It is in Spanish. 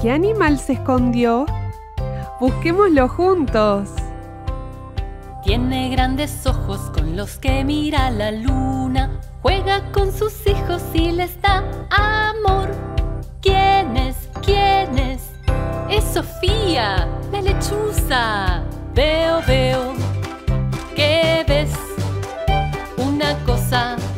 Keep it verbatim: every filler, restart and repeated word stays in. ¿Qué animal se escondió? Busquémoslo juntos. Tiene grandes ojos con los que mira la luna. Juega con sus hijos y les da amor. ¿Quién es? ¿Quién es? Es Sofía, la lechuza. Veo, veo. ¿Qué ves? Una cosa.